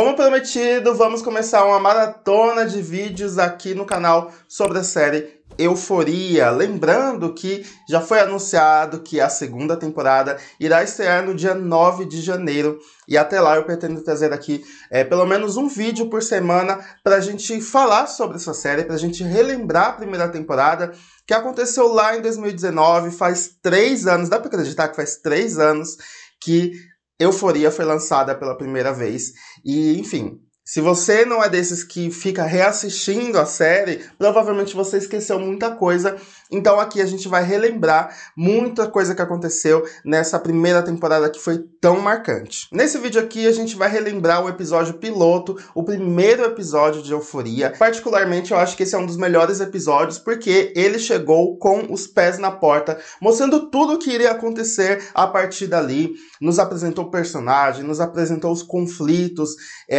Como prometido, vamos começar uma maratona de vídeos aqui no canal sobre a série Euphoria. Lembrando que já foi anunciado que a segunda temporada irá estrear no dia 9 de janeiro. E até lá eu pretendo trazer aqui pelo menos um vídeo por semana para a gente falar sobre essa série, para a gente relembrar a primeira temporada que aconteceu lá em 2019, faz 3 anos. Dá para acreditar que faz 3 anos que Euphoria foi lançada pela primeira vez. E, enfim, se você não é desses que fica reassistindo a série, provavelmente você esqueceu muita coisa. Então aqui a gente vai relembrar muita coisa que aconteceu nessa primeira temporada que foi tão marcante. Nesse vídeo aqui a gente vai relembrar o episódio piloto, o primeiro episódio de Euphoria. Particularmente eu acho que esse é um dos melhores episódios porque ele chegou com os pés na porta, mostrando tudo o que iria acontecer a partir dali. Nos apresentou o personagem, nos apresentou os conflitos,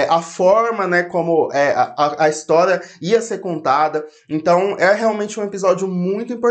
a forma, né, como a história ia ser contada. Então é realmente um episódio muito importante.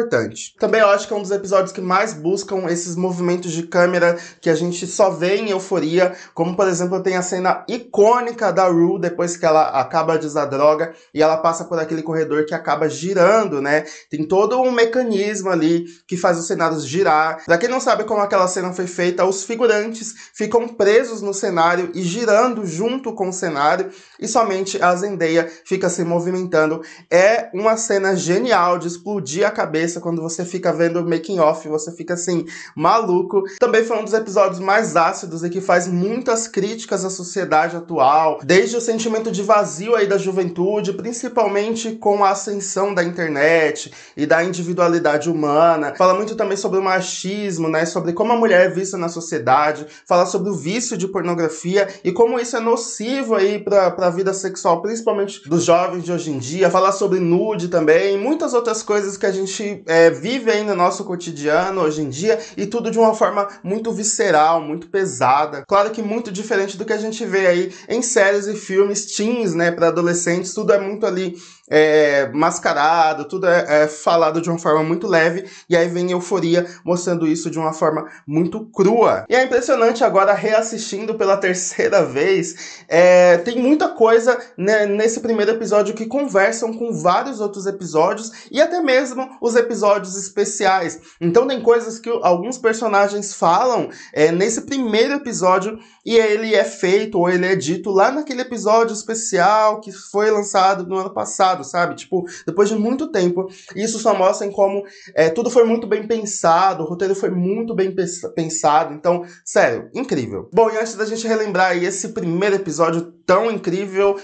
Também eu acho que é um dos episódios que mais buscam esses movimentos de câmera que a gente só vê em Euphoria, como por exemplo tem a cena icônica da Rue depois que ela acaba de usar droga e ela passa por aquele corredor que acaba girando, né? Tem todo um mecanismo ali que faz os cenários girar. Pra quem não sabe como aquela cena foi feita, os figurantes ficam presos no cenário e girando junto com o cenário e somente a Zendaya fica se movimentando. É uma cena genial de explodir a cabeça. Quando você fica vendo o making of, você fica assim, maluco. Também foi um dos episódios mais ácidos e que faz muitas críticas à sociedade atual, desde o sentimento de vazio aí da juventude, principalmente com a ascensão da internet e da individualidade humana. Fala muito também sobre o machismo, né, sobre como a mulher é vista na sociedade, fala sobre o vício de pornografia e como isso é nocivo aí pra vida sexual, principalmente dos jovens de hoje em dia. Fala sobre nude também, muitas outras coisas que a gente vive aí no nosso cotidiano hoje em dia, e tudo de uma forma muito visceral, muito pesada. Claro que muito diferente do que a gente vê aí em séries e filmes teens, né, para adolescentes. Tudo é muito ali mascarado, tudo é falado de uma forma muito leve, e aí vem Euphoria mostrando isso de uma forma muito crua. E é impressionante agora, reassistindo pela terceira vez, tem muita coisa, né, nesse primeiro episódio que conversam com vários outros episódios, e até mesmo os episódios especiais. Então tem coisas que alguns personagens falam nesse primeiro episódio, e ele é feito, ou ele é dito lá naquele episódio especial que foi lançado no ano passado, sabe? Tipo, depois de muito tempo. Isso só mostra em como tudo foi muito bem pensado, o roteiro foi muito bem pensado. Então, sério, incrível. Bom, e antes da gente relembrar aí esse primeiro episódio tão incrível,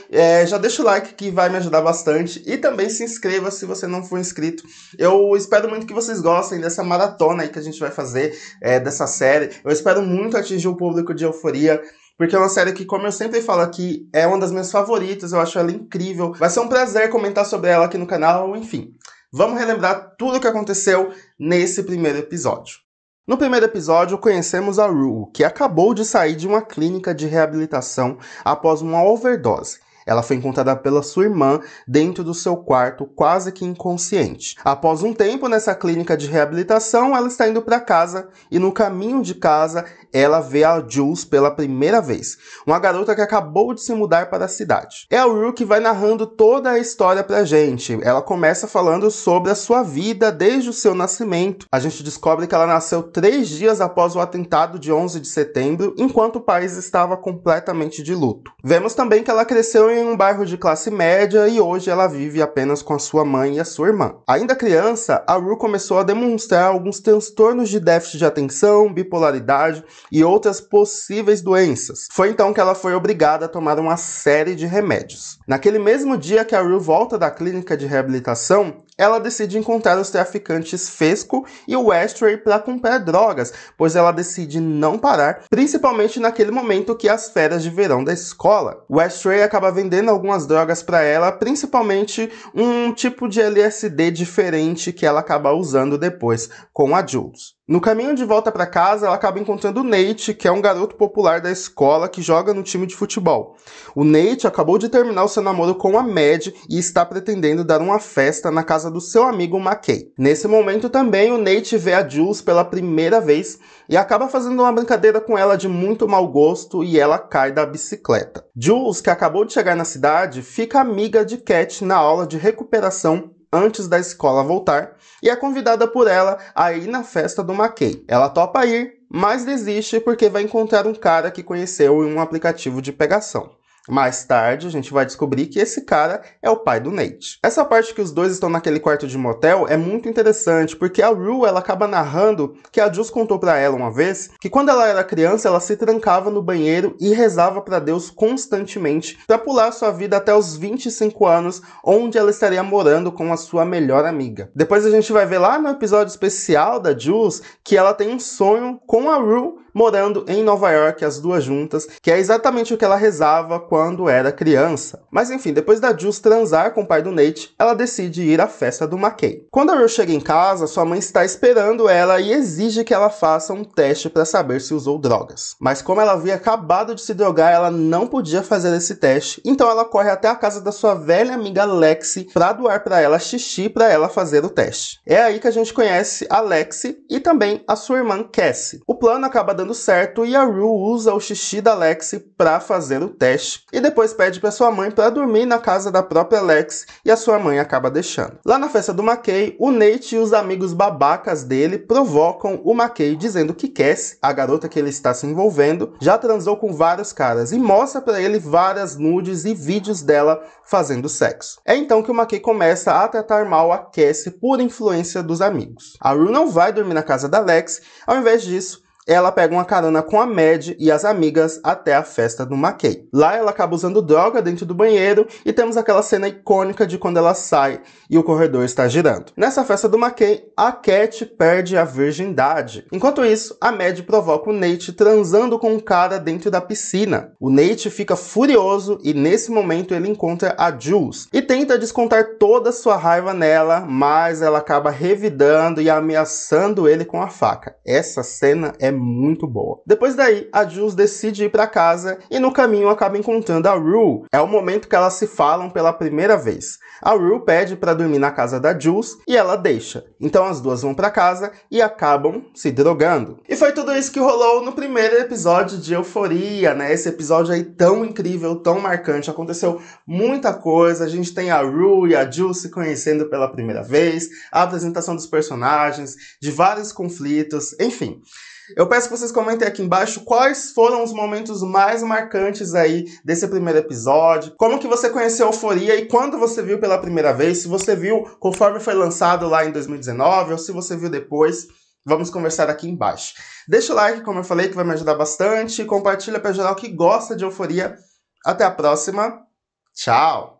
já deixa o like que vai me ajudar bastante, e também se inscreva se você não for inscrito. Eu espero muito que vocês gostem dessa maratona aí que a gente vai fazer dessa série. Eu espero muito atingir o público de Euphoria, porque é uma série que, como eu sempre falo aqui, é uma das minhas favoritas, eu acho ela incrível. Vai ser um prazer comentar sobre ela aqui no canal, enfim. Vamos relembrar tudo o que aconteceu nesse primeiro episódio. No primeiro episódio, conhecemos a Rue, que acabou de sair de uma clínica de reabilitação após uma overdose. Ela foi encontrada pela sua irmã dentro do seu quarto, quase que inconsciente. Após um tempo nessa clínica de reabilitação, ela está indo para casa, e no caminho de casa, ela vê a Jules pela primeira vez, uma garota que acabou de se mudar para a cidade. É a Rue que vai narrando toda a história pra gente. Ela começa falando sobre a sua vida desde o seu nascimento. A gente descobre que ela nasceu 3 dias após o atentado de 11 de setembro, enquanto o país estava completamente de luto. Vemos também que ela cresceu em um bairro de classe média, e hoje ela vive apenas com a sua mãe e a sua irmã. Ainda criança, a Rue começou a demonstrar alguns transtornos de déficit de atenção, bipolaridade e outras possíveis doenças. Foi então que ela foi obrigada a tomar uma série de remédios. Naquele mesmo dia que a Rue volta da clínica de reabilitação, ela decide encontrar os traficantes Fezco e Westray para comprar drogas, pois ela decide não parar, principalmente naquele momento que é as férias de verão da escola. Westray acaba vendendo algumas drogas para ela, principalmente um tipo de LSD diferente que ela acaba usando depois com a Jules. No caminho de volta para casa, ela acaba encontrando o Nate, que é um garoto popular da escola que joga no time de futebol. O Nate acabou de terminar o seu namoro com a Mad e está pretendendo dar uma festa na casa do seu amigo McKay. Nesse momento também, o Nate vê a Jules pela primeira vez e acaba fazendo uma brincadeira com ela de muito mau gosto e ela cai da bicicleta. Jules, que acabou de chegar na cidade, fica amiga de Cat na aula de recuperação antes da escola voltar, e é convidada por ela a ir na festa do McKay. Ela topa ir, mas desiste porque vai encontrar um cara que conheceu em um aplicativo de pegação. Mais tarde, a gente vai descobrir que esse cara é o pai do Nate. Essa parte que os dois estão naquele quarto de motel é muito interessante, porque a Rue, ela acaba narrando que a Jules contou pra ela uma vez que quando ela era criança, ela se trancava no banheiro e rezava pra Deus constantemente pra pular sua vida até os 25 anos, onde ela estaria morando com a sua melhor amiga. Depois a gente vai ver lá no episódio especial da Jules que ela tem um sonho com a Rue morando em Nova York, as duas juntas, que é exatamente o que ela rezava quando era criança. Mas enfim, depois da Jules transar com o pai do Nate, ela decide ir à festa do McKay. Quando a Rue chega em casa, sua mãe está esperando ela e exige que ela faça um teste para saber se usou drogas. Mas como ela havia acabado de se drogar, ela não podia fazer esse teste, então ela corre até a casa da sua velha amiga Lexi para doar para ela xixi para ela fazer o teste. É aí que a gente conhece a Lexi e também a sua irmã Cassie. O plano acaba dando certo e a Rue usa o xixi da Lexi para fazer o teste e depois pede para sua mãe para dormir na casa da própria Lexi e a sua mãe acaba deixando. Lá na festa do McKay, o Nate e os amigos babacas dele provocam o McKay dizendo que Cassie, a garota que ele está se envolvendo, já transou com vários caras e mostra para ele várias nudes e vídeos dela fazendo sexo. É então que o McKay começa a tratar mal a Cassie por influência dos amigos. A Rue não vai dormir na casa da Lexi, ao invés disso, ela pega uma carona com a Mad e as amigas até a festa do McKay. Lá ela acaba usando droga dentro do banheiro e temos aquela cena icônica de quando ela sai e o corredor está girando. Nessa festa do McKay, a Cat perde a virgindade. Enquanto isso, a Mad provoca o Nate transando com um cara dentro da piscina. O Nate fica furioso e nesse momento ele encontra a Jules e tenta descontar toda sua raiva nela, mas ela acaba revidando e ameaçando ele com a faca. Essa cena é muito boa. Depois daí, a Jules decide ir para casa e no caminho acaba encontrando a Rue. É o momento que elas se falam pela primeira vez. A Rue pede para dormir na casa da Jules e ela deixa. Então as duas vão para casa e acabam se drogando. E foi tudo isso que rolou no primeiro episódio de Euforia, né? Esse episódio aí tão incrível, tão marcante. Aconteceu muita coisa. A gente tem a Rue e a Jules se conhecendo pela primeira vez, a apresentação dos personagens, de vários conflitos, enfim. Eu peço que vocês comentem aqui embaixo quais foram os momentos mais marcantes aí desse primeiro episódio, como que você conheceu a Euforia e quando você viu pela primeira vez, se você viu conforme foi lançado lá em 2019 ou se você viu depois, vamos conversar aqui embaixo. Deixa o like, como eu falei, que vai me ajudar bastante, compartilha para geral que gosta de Euforia. Até a próxima, tchau!